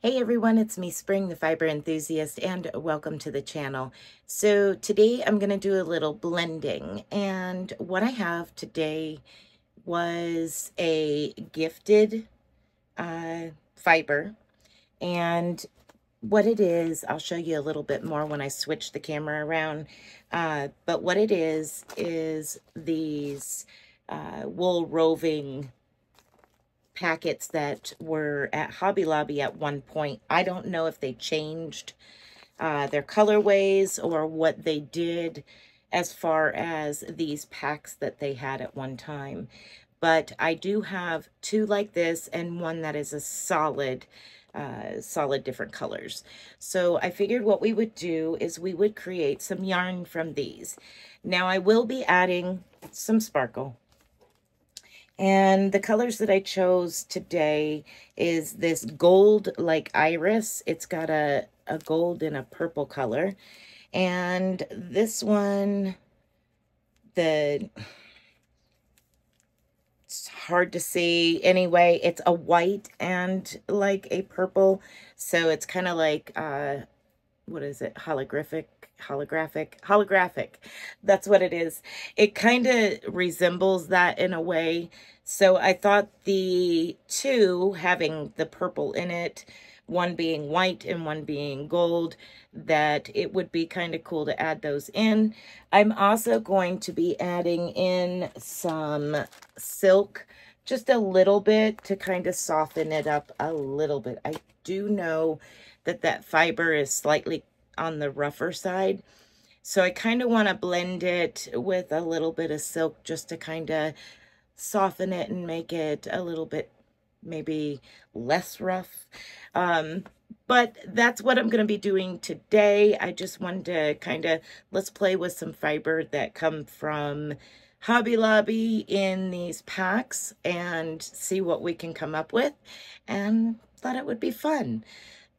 Hey everyone, it's me, Spring the Fiber Enthusiast, and welcome to the channel. So today I'm going to do a little blending, and what I have today was a gifted fiber, and what it is, I'll show you a little bit more when I switch the camera around, but what it is these wool roving packets that were at Hobby Lobby at one point. I don't know if they changed their colorways or what they did as far as these packs that they had at one time. But I do have two like this and one that is a solid, solid different colors. So I figured what we would do is we would create some yarn from these. Now I will be adding some sparkle. And the colors that I chose today is this gold like iris. It's got a gold and a purple color. And this one, it's hard to see anyway. It's a white and like a purple. So it's kind of like, what is it? Holographic. That's what it is. It kind of resembles that in a way. So I thought the two having the purple in it, one being white and one being gold, that it would be kind of cool to add those in. I'm also going to be adding in some silk, just a little bit to kind of soften it up a little bit. I do know that that fiber is slightly on the rougher side, so I kind of want to blend it with a little bit of silk just to kind of soften it and make it a little bit maybe less rough, but that's what I'm going to be doing today. I just wanted to kind of, let's play with some fiber that come from Hobby Lobby in these packs and see what we can come up with, and thought it would be fun.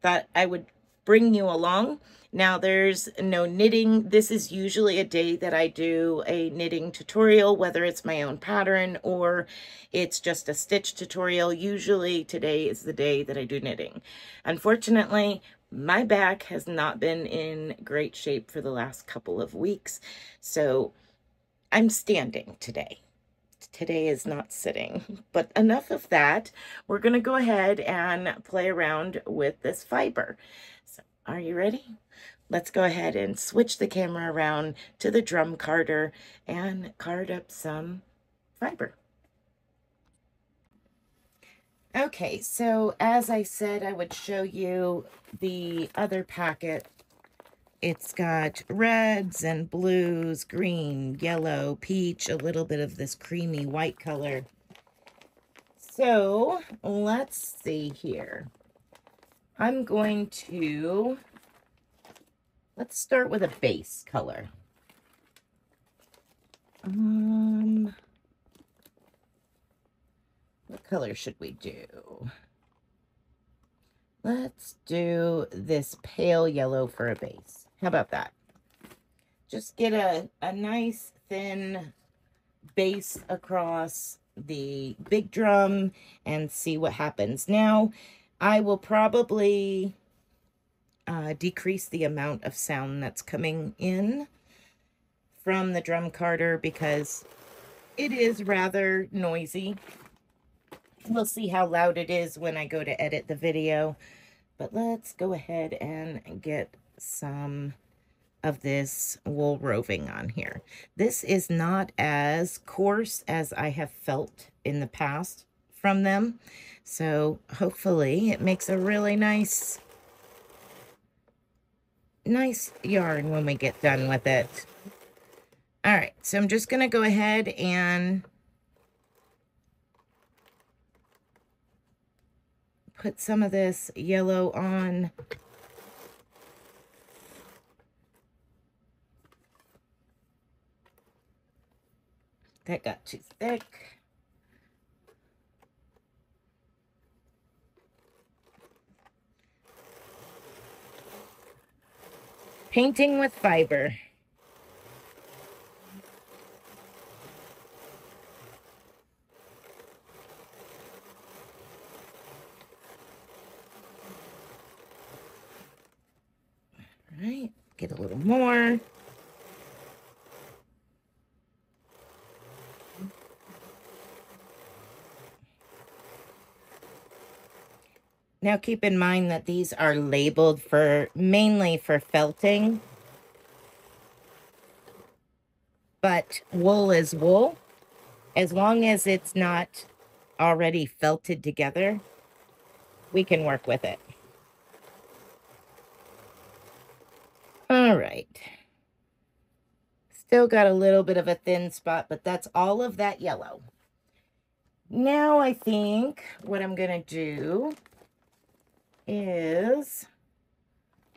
Thought I would bring you along. Now there's no knitting. This is usually a day that I do a knitting tutorial, whether it's my own pattern or it's just a stitch tutorial. Usually today is the day that I do knitting. Unfortunately, my back has not been in great shape for the last couple of weeks, so I'm standing today. Today is not sitting, but enough of that. We're going to go ahead and play around with this fiber. So, are you ready? Let's go ahead and switch the camera around to the drum carder and card up some fiber. Okay, so as I said, I would show you the other packet. It's got reds and blues, green, yellow, peach, a little bit of this creamy white color. So let's see here. I'm going to, let's start with a base color. What color should we do? Let's do this pale yellow for a base. How about that? Just get a nice thin base across the big drum and see what happens. Now, I will probably decrease the amount of sound that's coming in from the drum carder because it is rather noisy. We'll see how loud it is when I go to edit the video. But let's go ahead and get some of this wool roving on here. This is not as coarse as I have felt in the past from them, so hopefully it makes a really nice yarn when we get done with it. All right, so I'm just gonna go ahead and put some of this yellow on. That got too thick. Painting with fiber. Get a little more. Now keep in mind that these are labeled for mainly for felting, but wool is wool. As long as it's not already felted together, we can work with it. All right. Still got a little bit of a thin spot, but that's all of that yellow. Now I think what I'm going to do is,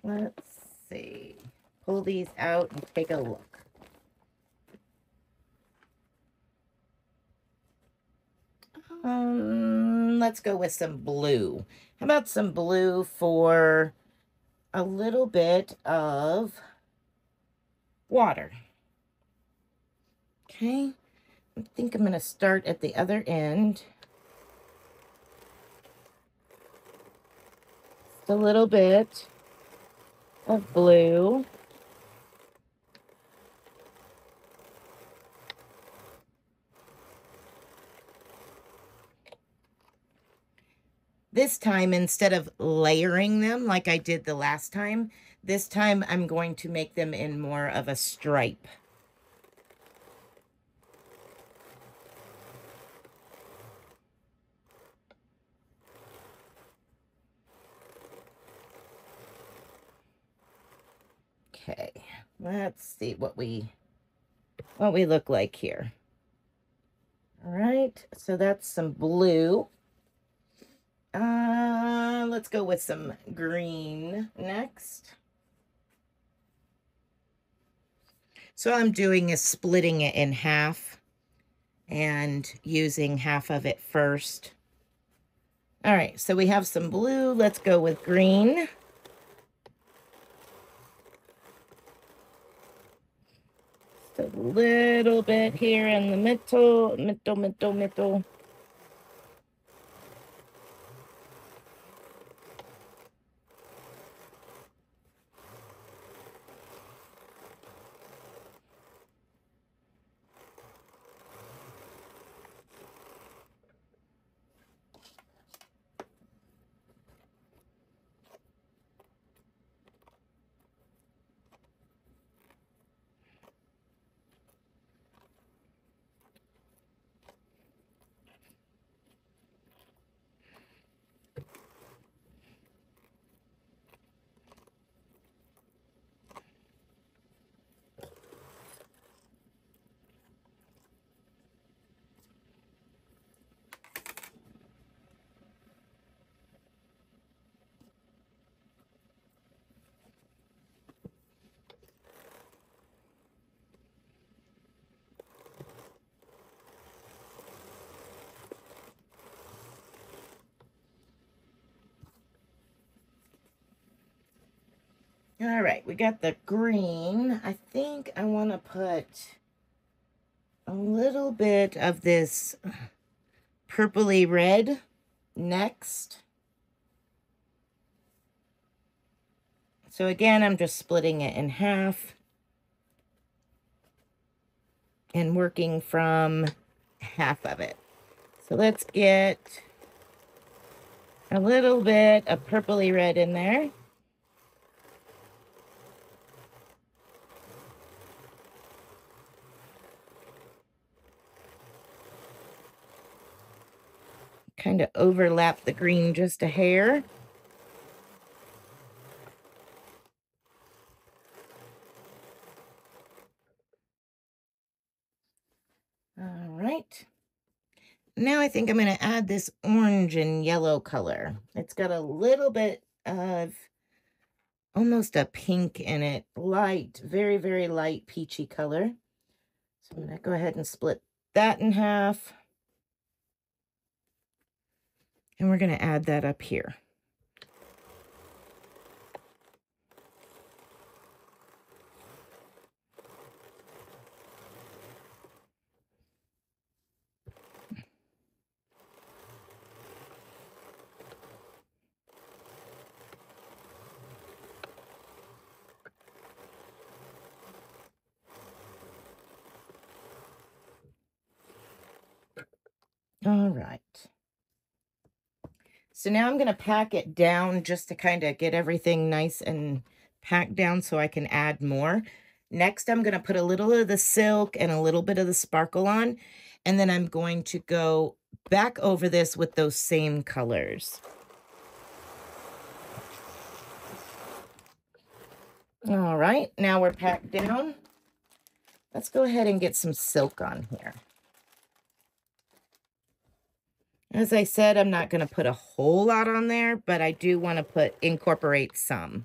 let's see, pull these out and take a look. Let's go with some blue. How about some blue for a little bit of water? Okay, I think I'm going to start at the other end. Just a little bit of blue. This time, instead of layering them like I did the last time, this time I'm going to make them in more of a stripe. Okay, let's see what we look like here. All right, so that's some blue. Let's go with some green next. So I'm doing is splitting it in half and using half of it first. All right, so we have some blue. Let's go with green. Just a little bit here in the middle. All right, we got the green. I think I want to put a little bit of this purpley red next. So again, I'm just splitting it in half and working from half of it. So let's get a little bit of purpley red in there. Kind of overlap the green just a hair. All right. Now I think I'm going to add this orange and yellow color. It's got a little bit of almost a pink in it. Light, very, very light peachy color. So I'm going to go ahead and split that in half. And we're going to add that up here. All right. So now I'm going to pack it down just to kind of get everything nice and packed down so I can add more. Next, I'm going to put a little of the silk and a little bit of the sparkle on. And then I'm going to go back over this with those same colors. All right, now we're packed down. Let's go ahead and get some silk on here. As I said, I'm not going to put a whole lot on there, but I do want to incorporate some.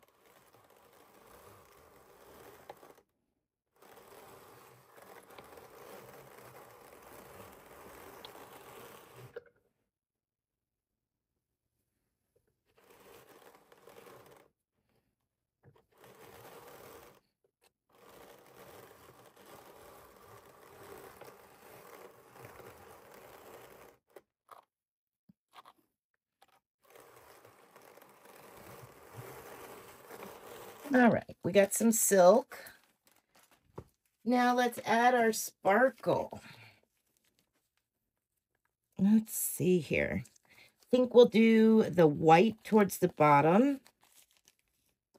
All right, we got some silk. Now let's add our sparkle. Let's see here. I think we'll do the white towards the bottom.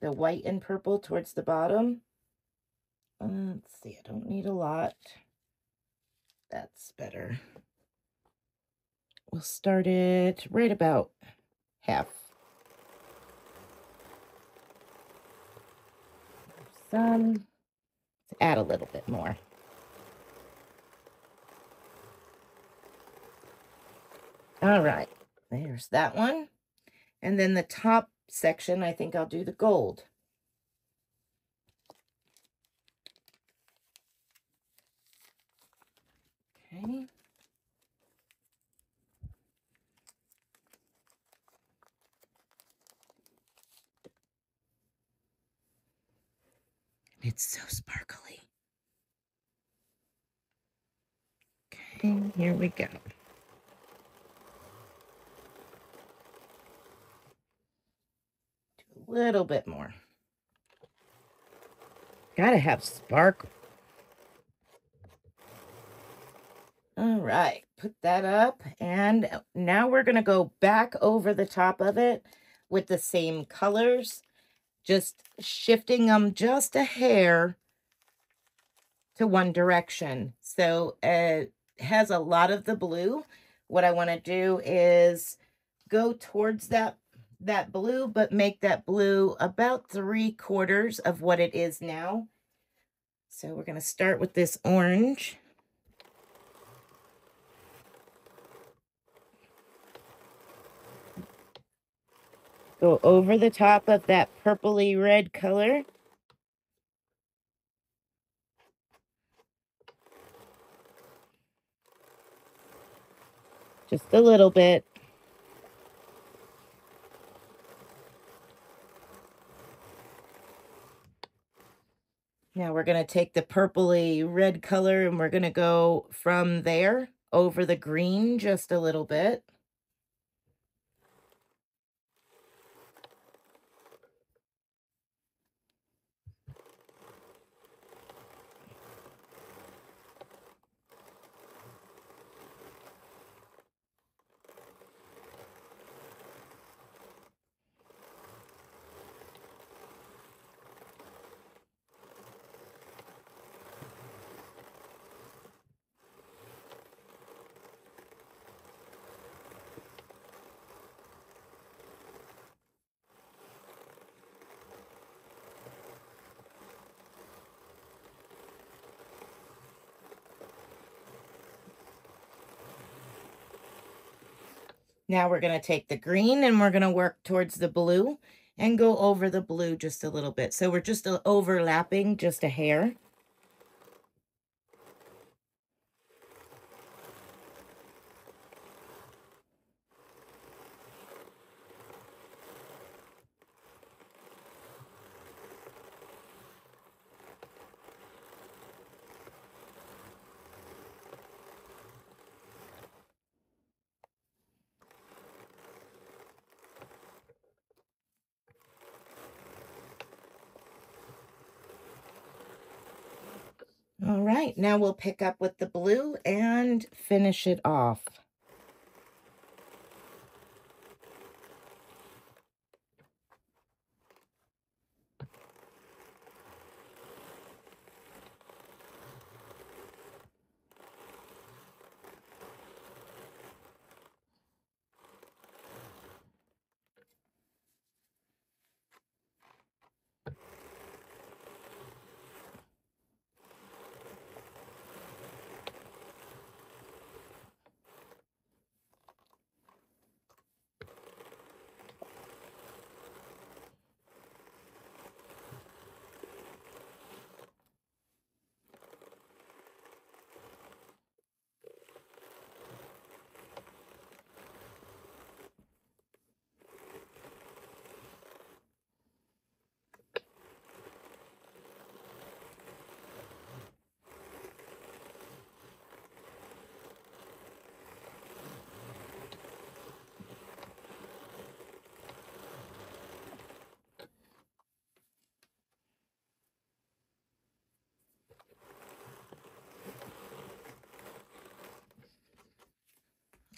The white and purple towards the bottom. Let's see, I don't need a lot. That's better. We'll start it right about half. Let's add a little bit more. All right, there's that one. And then the top section, I think I'll do the gold. Okay. It's so sparkly. Okay, here we go. Do a little bit more. Gotta have sparkle. All right, put that up. And now we're gonna go back over the top of it with the same colors. Just shifting them just a hair to one direction. So it has a lot of the blue. What I want to do is go towards that blue, but make that blue about 3/4 of what it is now. So we're going to start with this orange. Go over the top of that purpley red color. Just a little bit. Now we're going to take the purpley red color and we're going to go from there over the green just a little bit. Now we're going to take the green and we're going to work towards the blue and go over the blue just a little bit. So we're just overlapping just a hair. All right, now we'll pick up with the blue and finish it off.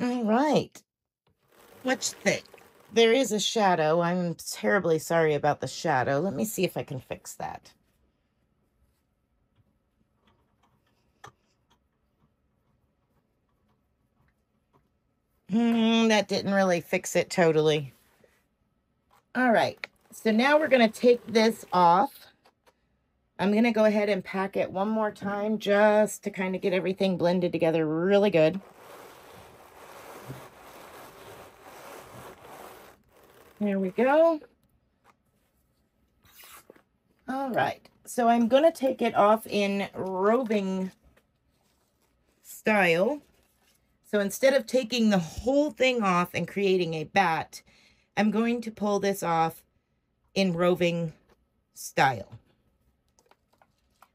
All right. What you think? There is a shadow. I'm terribly sorry about the shadow. Let me see if I can fix that. That didn't really fix it totally. All right. So now we're going to take this off. I'm going to go ahead and pack it one more time just to kind of get everything blended together really good. There we go. All right. So I'm going to take it off in robing style. So instead of taking the whole thing off and creating a bat, I'm going to pull this off in roving style,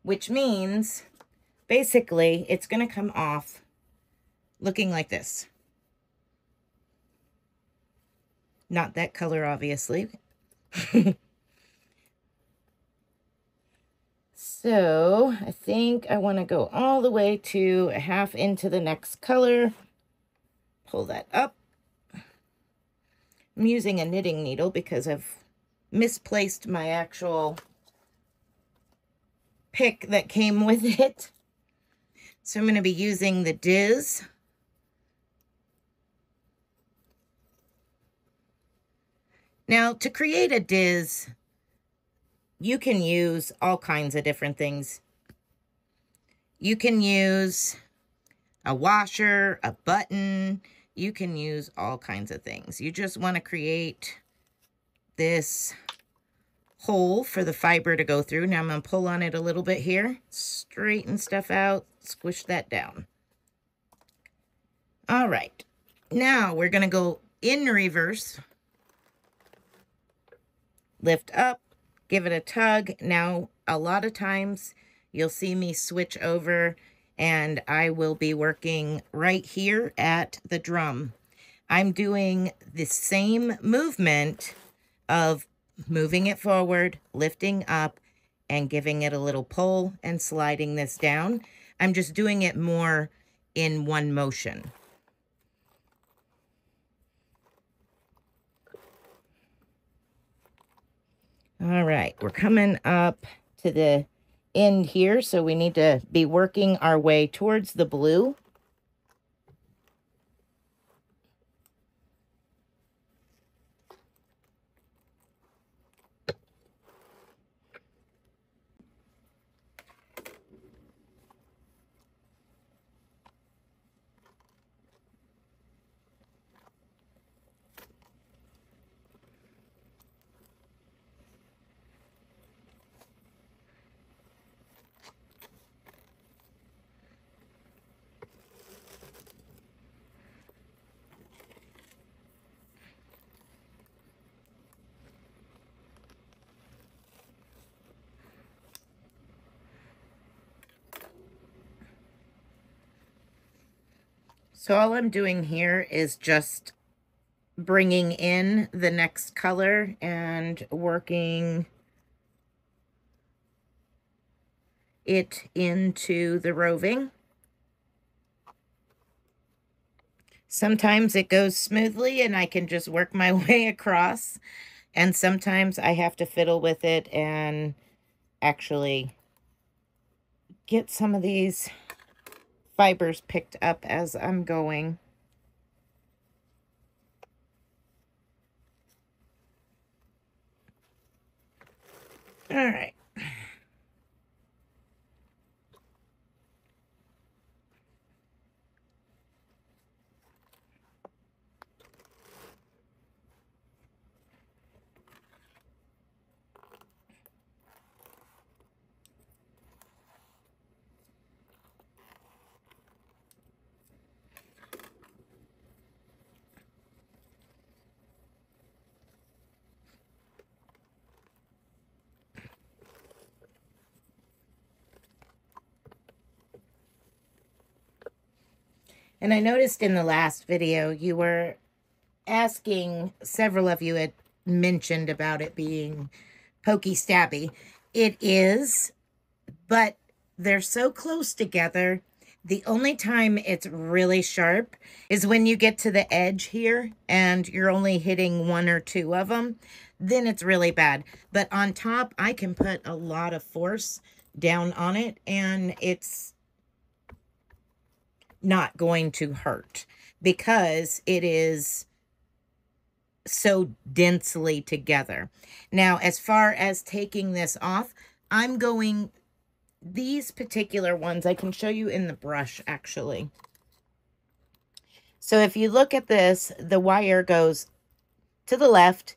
which means basically it's going to come off looking like this. Not that color, obviously. So I think I want to go all the way to a half into the next color. Pull that up. I'm using a knitting needle because I've misplaced my actual pick that came with it. So I'm going to be using the Diz. Now, to create a Diz, you can use all kinds of different things. You can use a washer, a button. You can use all kinds of things. You just want to create this hole for the fiber to go through. Now I'm going to pull on it a little bit here. Straighten stuff out. Squish that down. All right. Now we're going to go in reverse. Lift up. Give it a tug. Now, a lot of times you'll see me switch over and I will be working right here at the drum. I'm doing the same movement of moving it forward, lifting up, and giving it a little pull and sliding this down. I'm just doing it more in one motion. All right, we're coming up to the end here, so we need to be working our way towards the blue. So all I'm doing here is just bringing in the next color and working it into the roving. Sometimes it goes smoothly and I can just work my way across. And sometimes I have to fiddle with it and actually get some of these fibers picked up as I'm going. All right. And I noticed in the last video, you were asking, several of you had mentioned about it being pokey stabby. It is, but they're so close together The only time it's really sharp is when you get to the edge here and you're only hitting one or two of them. Then it's really bad. But on top, I can put a lot of force down on it and it's not going to hurt because it is so densely together. Now, as far as taking this off, I'm going, these particular ones, I can show you in the brush actually. So if you look at this, the wire goes to the left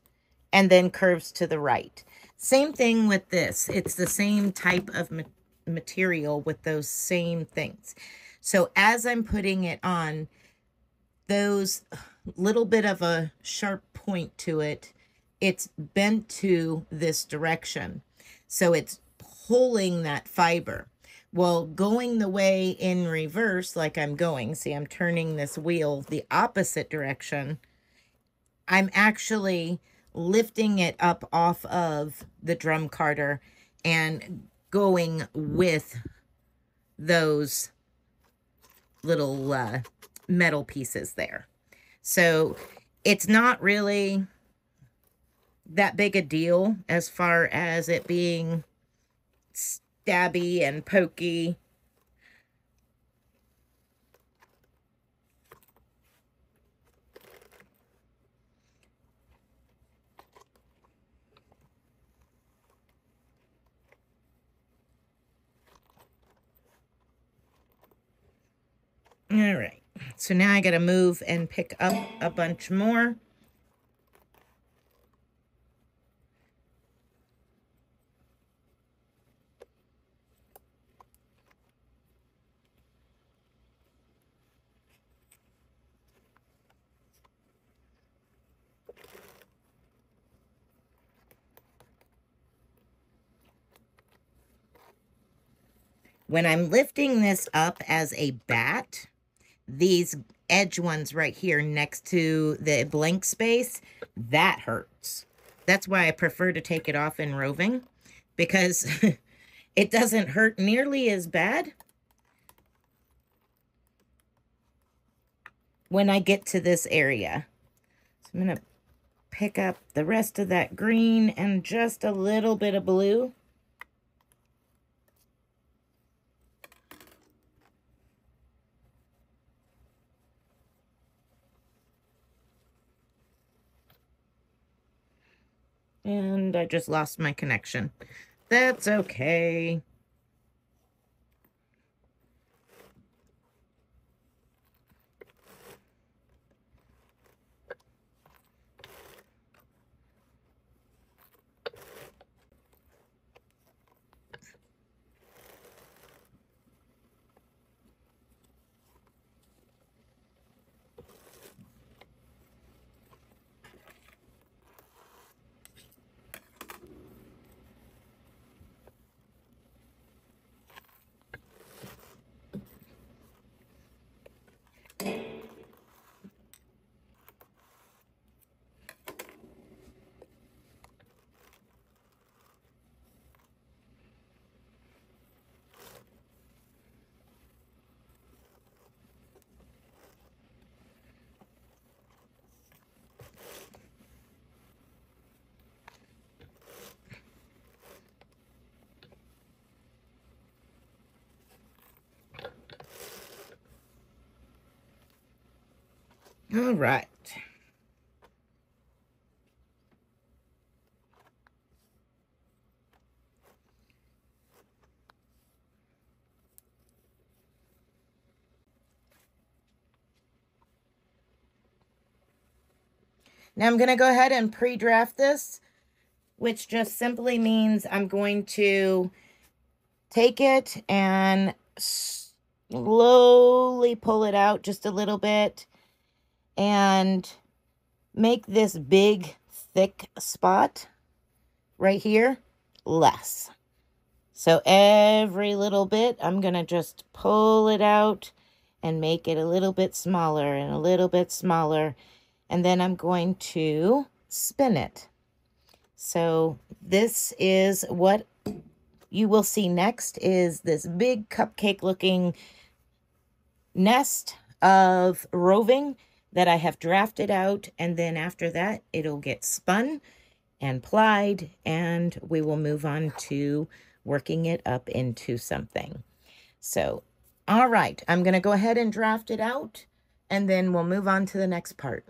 and then curves to the right. Same thing with this. It's the same type of material with those same things. So as I'm putting it on, those little bit of a sharp point to it, it's bent to this direction. So it's pulling that fiber. Well, going the way in reverse, like I'm going, see, I'm turning this wheel the opposite direction. I'm actually lifting it up off of the drum carder and going with those little metal pieces there. So it's not really that big a deal as far as it being stabby and pokey. All right, so now I gotta move and pick up a bunch more. When I'm lifting this up as a bat, these edge ones right here next to the blank space, that hurts. That's why I prefer to take it off in roving, because it doesn't hurt nearly as bad when I get to this area. So I'm gonna pick up the rest of that green and just a little bit of blue. And I just lost my connection. That's okay. All right. Now I'm going to go ahead and pre-draft this, which just simply means I'm going to take it and slowly pull it out just a little bit and make this big, thick spot right here less. So every little bit, I'm going to just pull it out and make it a little bit smaller and a little bit smaller. And then I'm going to spin it. So this is what you will see next, is this big cupcake looking nest of roving that I have drafted out, and then after that it'll get spun and plied, and we will move on to working it up into something. So, all right, I'm going to go ahead and draft it out, and then we'll move on to the next part.